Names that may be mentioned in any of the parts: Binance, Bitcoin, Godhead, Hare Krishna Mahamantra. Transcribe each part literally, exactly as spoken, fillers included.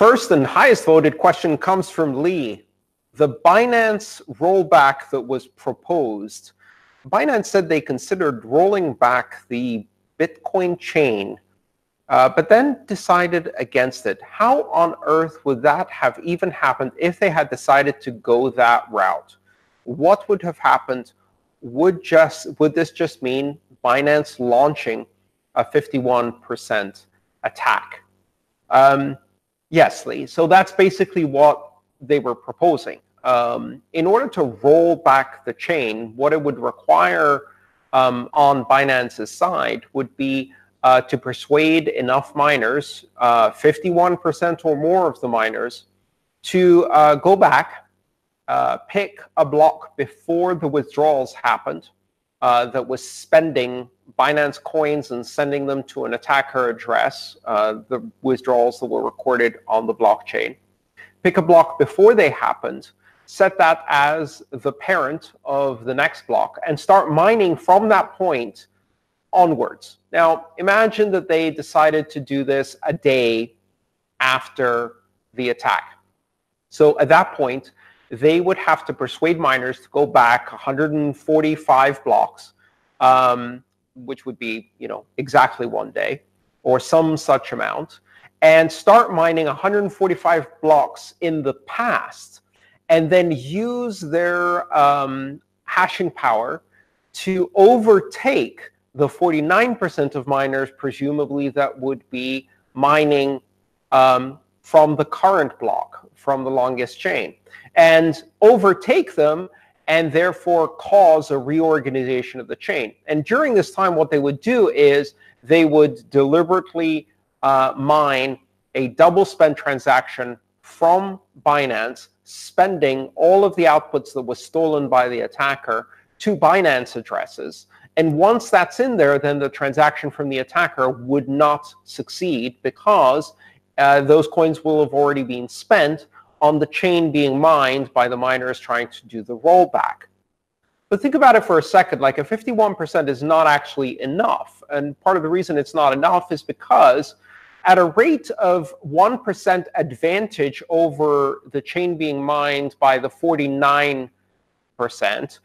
First and highest voted question comes from Lee. The Binance rollback that was proposed. Binance said they considered rolling back the Bitcoin chain, uh, but then decided against it. How on earth would that have even happened if they had decided to go that route? What would have happened? Would just would this just mean Binance launching a fifty-one percent attack? Um, yes, Lee. So that's basically what they were proposing. Um, in order to roll back the chain, what it would require um, on Binance's side would be uh, to persuade enough miners, uh, fifty-one percent or more of the miners, to uh, go back, uh, pick a block before the withdrawals happened uh, that was spending Binance coins and sending them to an attacker address, uh, the withdrawals that were recorded on the blockchain. Pick a block before they happened, set that as the parent of the next block, and start mining from that point onwards. Now, imagine that they decided to do this a day after the attack. So at that point, they would have to persuade miners to go back one hundred forty-five blocks, um, which would be, you know, exactly one day or some such amount, and start mining one hundred forty-five blocks in the past, and then use their um, hashing power to overtake the forty-nine percent of miners, presumably that would be mining um, from the current block, from the longest chain, and overtake them and therefore cause a reorganization of the chain. And during this time, what they would do is they would deliberately Uh, mine a double spend transaction from Binance, spending all of the outputs that was stolen by the attacker to Binance addresses. And once that's in there, then the transaction from the attacker would not succeed because uh, those coins will have already been spent on the chain being mined by the miners trying to do the rollback. But think about it for a second. Like, a fifty-one percent is not actually enough. And part of the reason it's not enough is because at a rate of one percent advantage over the chain being mined by the forty-nine percent,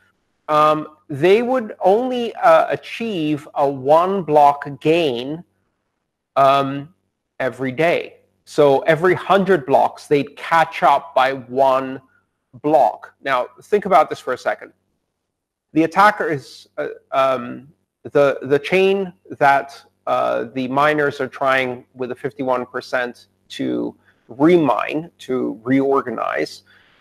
um, they would only uh, achieve a one-block gain um, every day. So every one hundred blocks, they'd catch up by one block. Now, think about this for a second. The attacker is uh, um, the, the chain that uh, the miners are trying with the fifty-one percent to remine, to reorganize,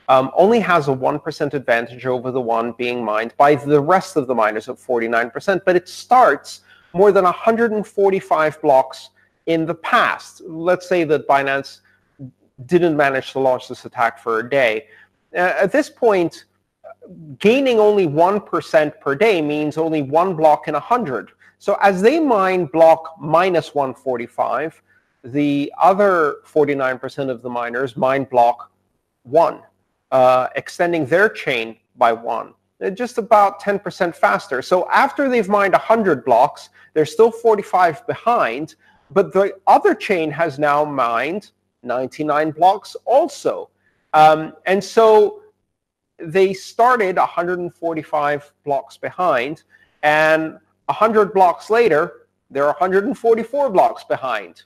um, only has a one percent advantage over the one being mined by the rest of the miners at forty-nine percent, but it starts more than one hundred forty-five blocks in the past. Let's say that Binance didn't manage to launch this attack for a day. Uh, at this point, gaining only one percent per day means only one block in one hundred. So as they mine block minus one forty-five, the other forty-nine percent of the miners mine block one, uh, extending their chain by one. They're just about ten percent faster. So after they've mined one hundred blocks, they're still forty-five behind, but the other chain has now mined ninety-nine blocks also. Um, and so they started one hundred forty-five blocks behind, and one hundred blocks later, they're one hundred forty-four blocks behind.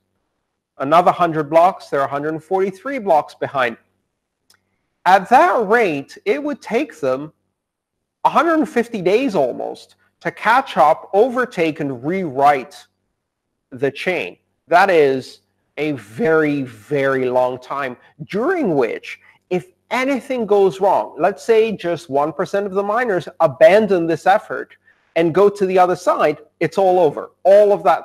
Another one hundred blocks, they're one hundred forty-three blocks behind. At that rate, it would take them one hundred fifty days almost to catch up, overtake, and rewrite the chain. That is a very, very long time, during which, if anything goes wrong, let's say just one percent of the miners abandon this effort and go to the other side, it's all over. All of that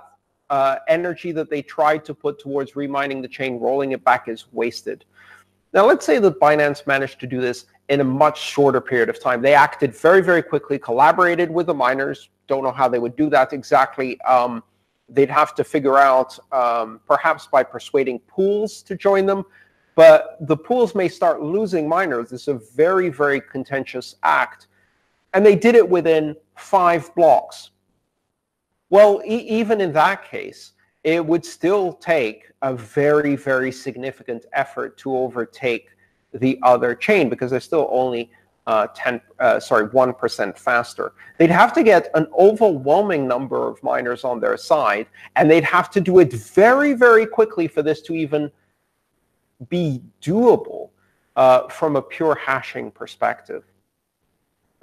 uh, energy that they tried to put towards remining the chain, rolling it back, is wasted. Now, let's say that Binance managed to do this in a much shorter period of time. They acted very, very quickly, collaborated with the miners. Don't know how they would do that exactly. Um, they'd have to figure out, um, perhaps by persuading pools to join them. But the pools may start losing miners. It's a very, very contentious act. And they did it within five blocks. Well, e even in that case, it would still take a very, very significant effort to overtake the other chain, because they're still only uh, ten, uh, sorry, one percent faster. They'd have to get an overwhelming number of miners on their side, and they'd have to do it very, very quickly for this to even be doable uh, from a pure hashing perspective.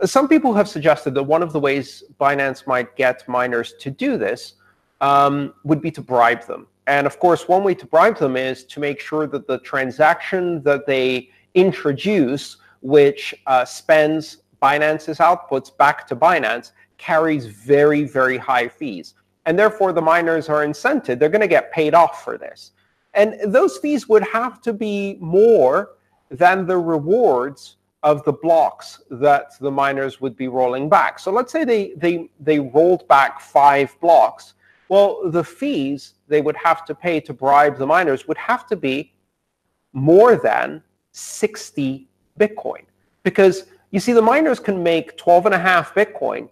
Some people have suggested that one of the ways Binance might get miners to do this um, would be to bribe them. And of course, one way to bribe them is to make sure that the transaction that they introduce, which uh, spends Binance's outputs back to Binance, carries very, very high fees. And therefore, the miners are incented. They're going to get paid off for this. And those fees would have to be more than the rewards of the blocks that the miners would be rolling back. So let's say they, they, they rolled back five blocks. Well, the fees they would have to pay to bribe the miners would have to be more than sixty Bitcoin. Because you see, the miners can make twelve and a half Bitcoin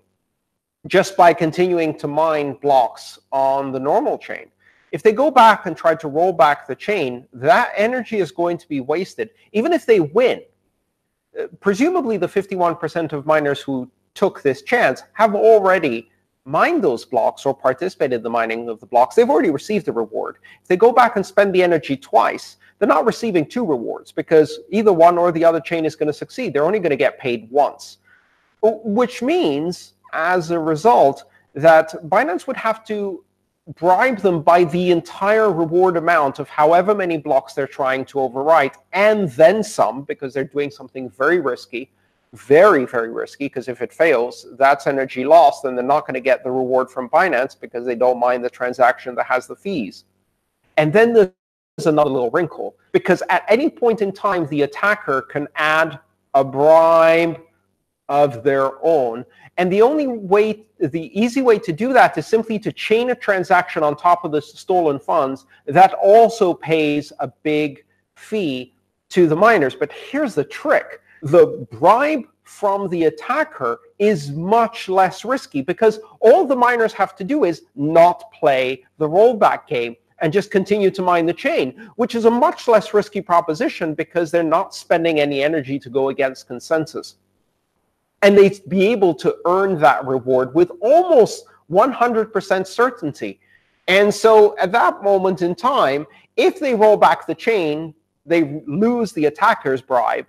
just by continuing to mine blocks on the normal chain. If they go back and try to roll back the chain, that energy is going to be wasted. Even if they win, presumably the fifty-one percent of miners who took this chance have already mined those blocks or participated in the mining of the blocks. They've already received a reward. If they go back and spend the energy twice, they're not receiving two rewards, because either one or the other chain is going to succeed. They're only going to get paid once, which means, as a result, that Binance would have to bribe them by the entire reward amount of however many blocks they're trying to overwrite, and then some, because they're doing something very risky, very, very risky, because if it fails, that's energy lost, and they're not going to get the reward from Binance because they don't mind the transaction that has the fees. And then there's another little wrinkle, because at any point in time, the attacker can add a bribe of their own. And the only way, the easy way to do that is simply to chain a transaction on top of the stolen funds that also pays a big fee to the miners. But here's the trick. The bribe from the attacker is much less risky, because all the miners have to do is not play the rollback game and just continue to mine the chain, which is a much less risky proposition, because they're not spending any energy to go against consensus. And they'd be able to earn that reward with almost one hundred percent certainty. And so at that moment in time, if they roll back the chain, they lose the attacker's bribe.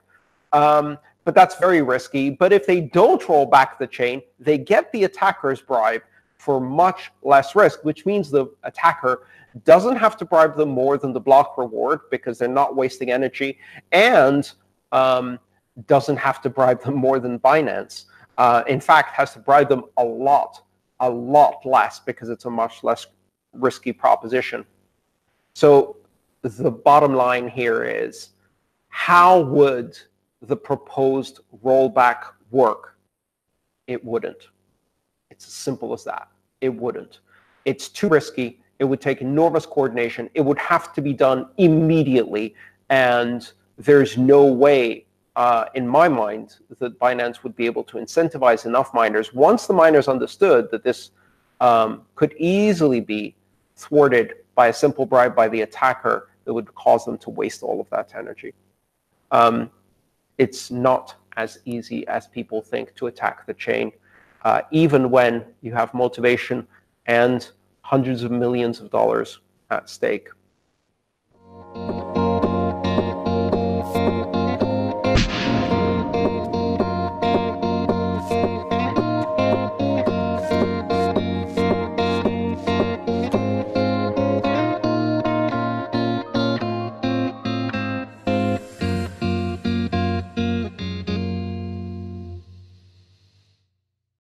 Um, but that's very risky. But if they don't roll back the chain, they get the attacker's bribe for much less risk, which means the attacker doesn't have to bribe them more than the block reward, because they're not wasting energy, and um, doesn't have to bribe them more than Binance. Uh, in fact, has to bribe them a lot, a lot less, because it's a much less risky proposition. So the bottom line here is, how would the proposed rollback work? It wouldn't. It's as simple as that. It wouldn't. It's too risky. It would take enormous coordination. It would have to be done immediately. And there's no way, Uh, in my mind, that Binance would be able to incentivize enough miners, once the miners understood that this um, could easily be thwarted by a simple bribe by the attacker, that would cause them to waste all of that energy. Um, it's not as easy as people think to attack the chain, uh, even when you have motivation and hundreds of millions of dollars at stake.